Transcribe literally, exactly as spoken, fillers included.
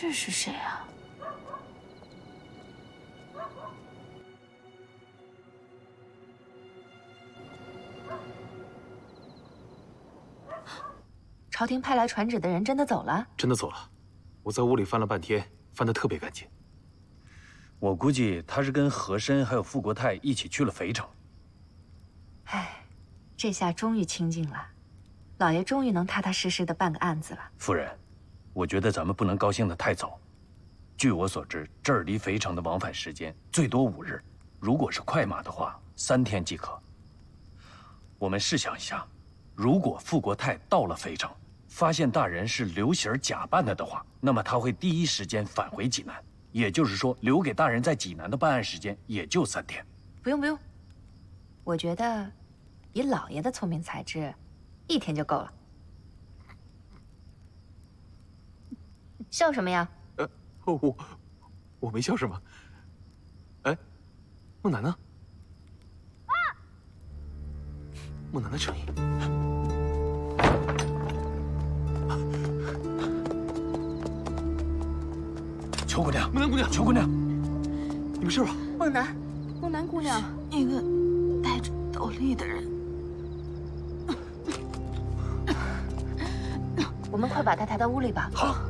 这是谁啊？朝廷派来传旨的人真的走了？真的走了，我在屋里翻了半天，翻得特别干净。我估计他是跟和珅还有傅国泰一起去了肥城。哎，这下终于清静了，老爷终于能踏踏实实的办个案子了。夫人。 我觉得咱们不能高兴得太早。据我所知，这儿离肥城的往返时间最多五日，如果是快马的话，三天即可。我们试想一下，如果傅国泰到了肥城，发现大人是刘喜儿假扮的的话，那么他会第一时间返回济南，也就是说，留给大人在济南的办案时间也就三天。不用不用，我觉得以老爷的聪明才智，一天就够了。 笑什么呀？呃，我我没笑什么。哎，梦楠呢？啊！梦楠的声音。裘姑娘，梦楠姑娘，裘姑娘，你没事吧？梦楠，梦楠姑娘，那个戴着斗笠的人，我们快把他抬到屋里吧。好。